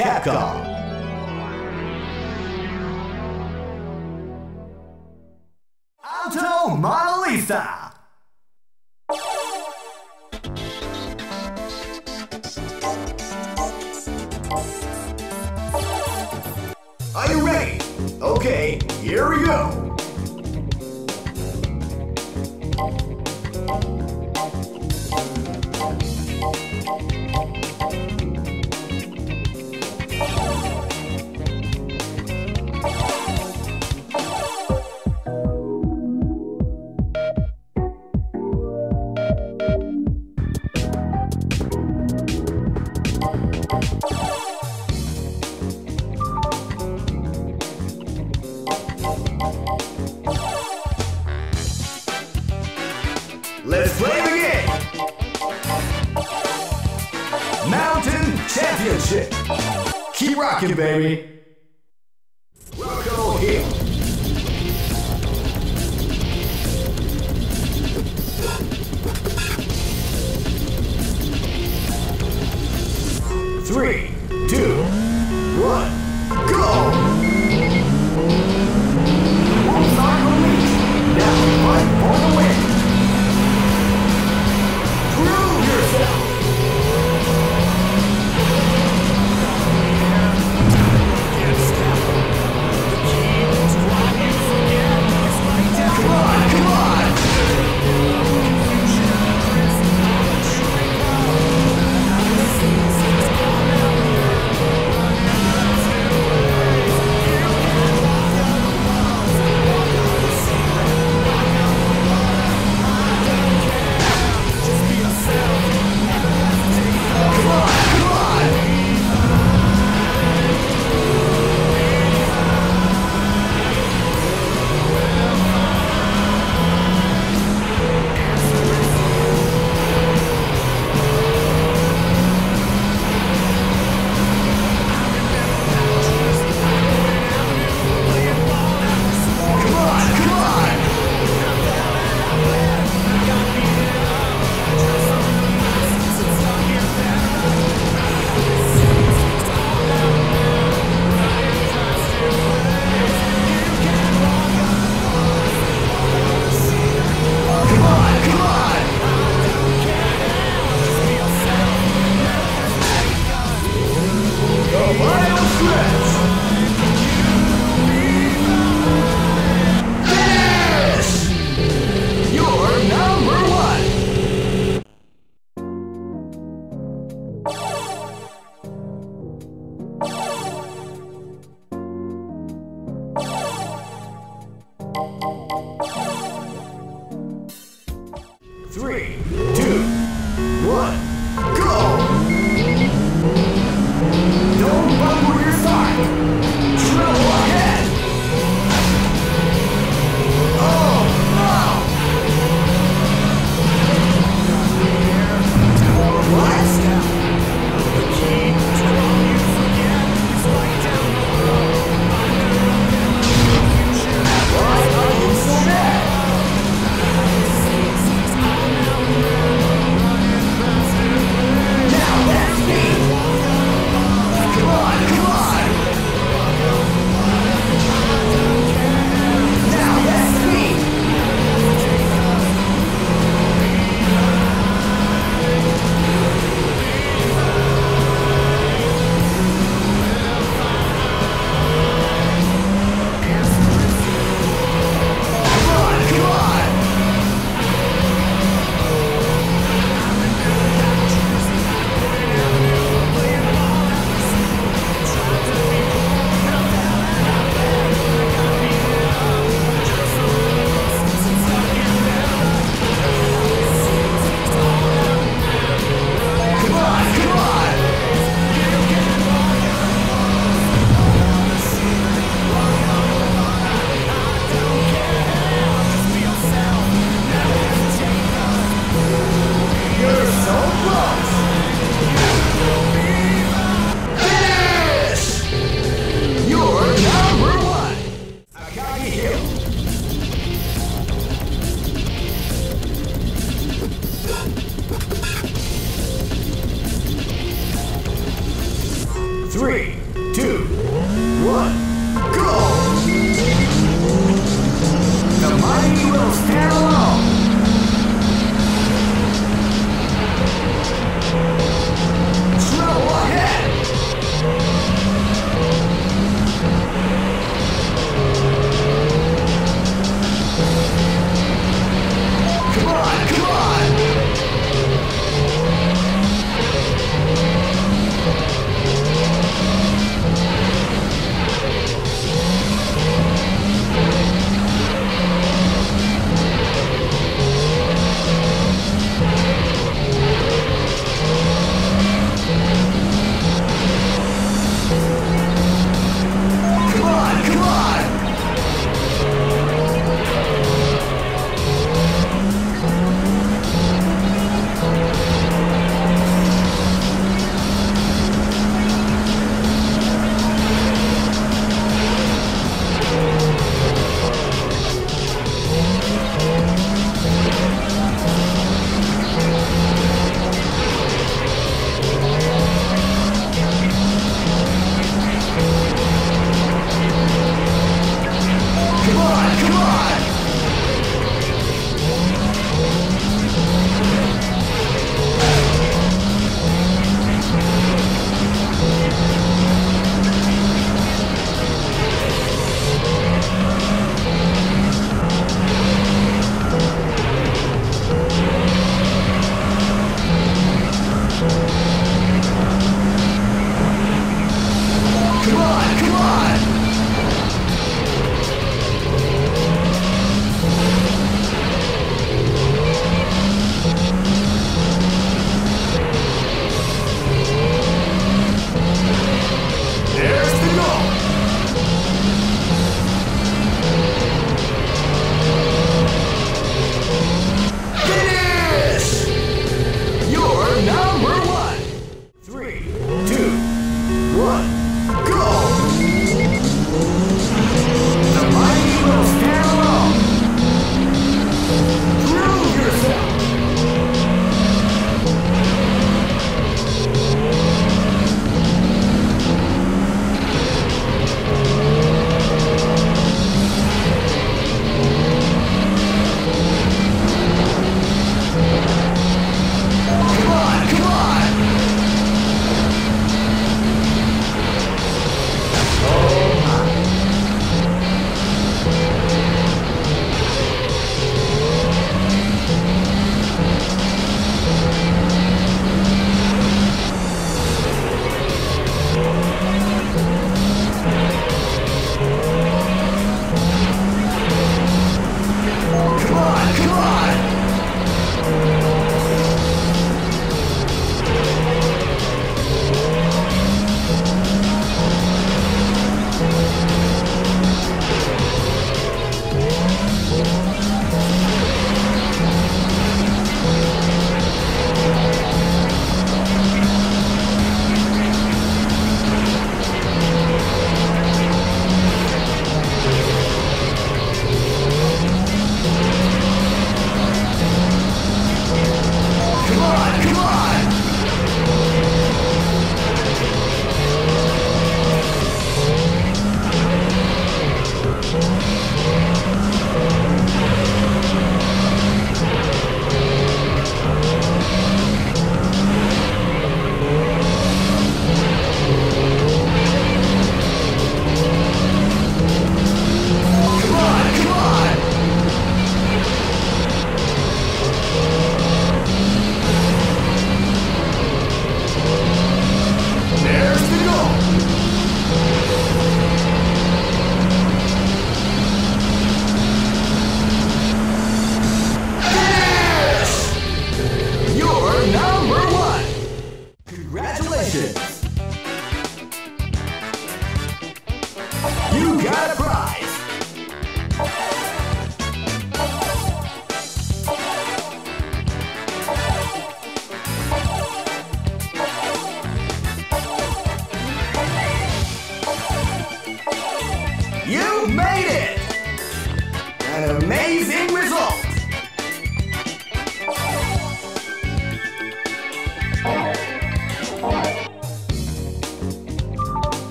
Capcom. Auto Modellista. Are you ready? Okay, here we go! Let's play the game! Mountain Championship! Keep rocking, baby! We'll go here! Three, two, one, go! Three, two, one, go! Don't bumble your side! Travel ahead! Oh, wow! Why are you so mad?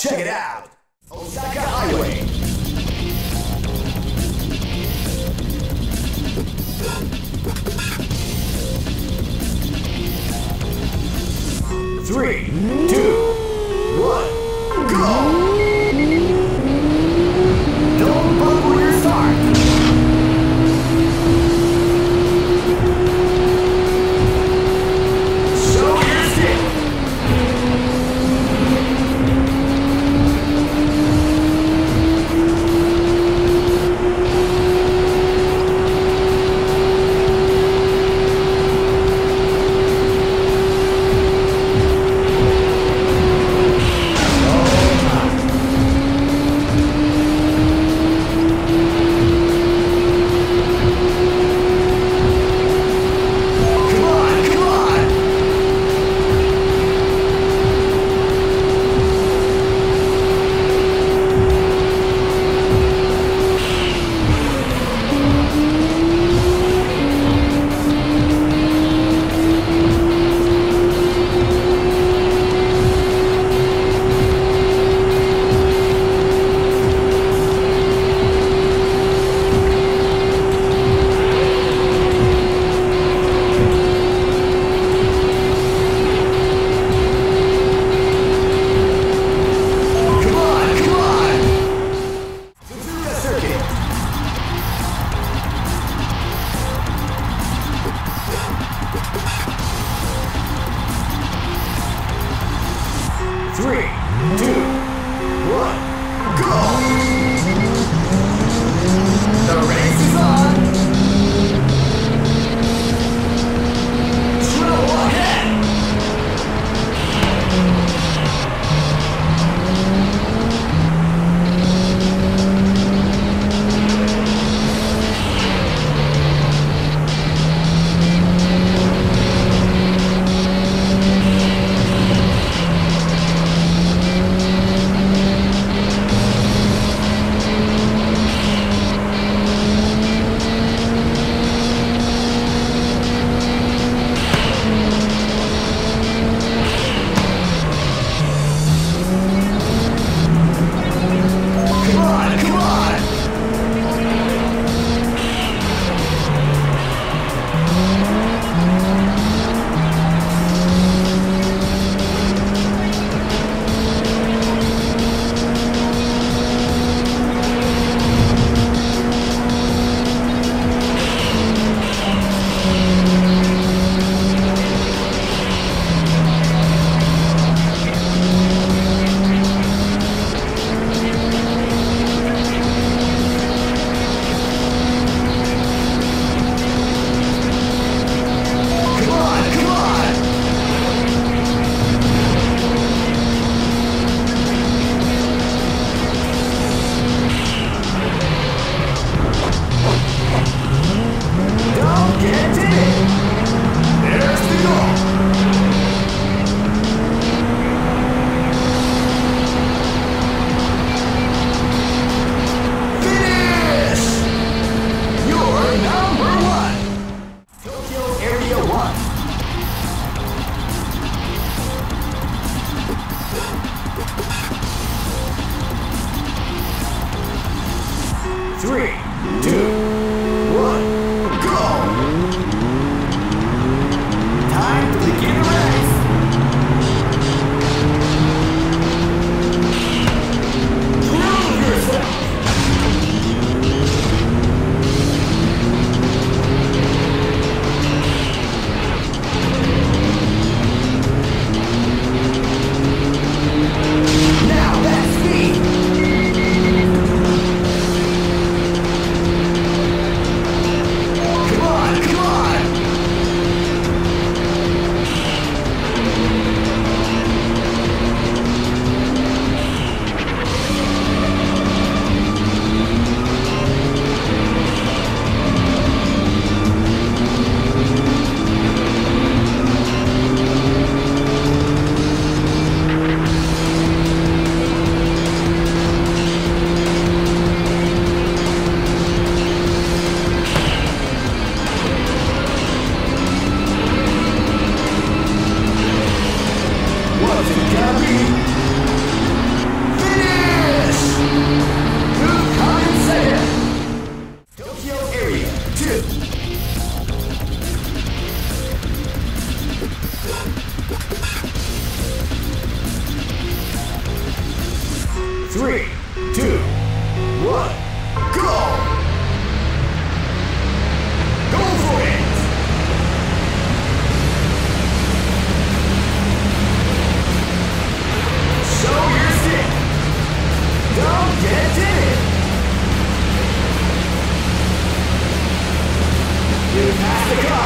Check it out! Osaka Highway! Three, two, one, go! Don't bubble your start! 3, 2, 1, go! Time to begin a race! Prove yourself! Now that's me! Let's go!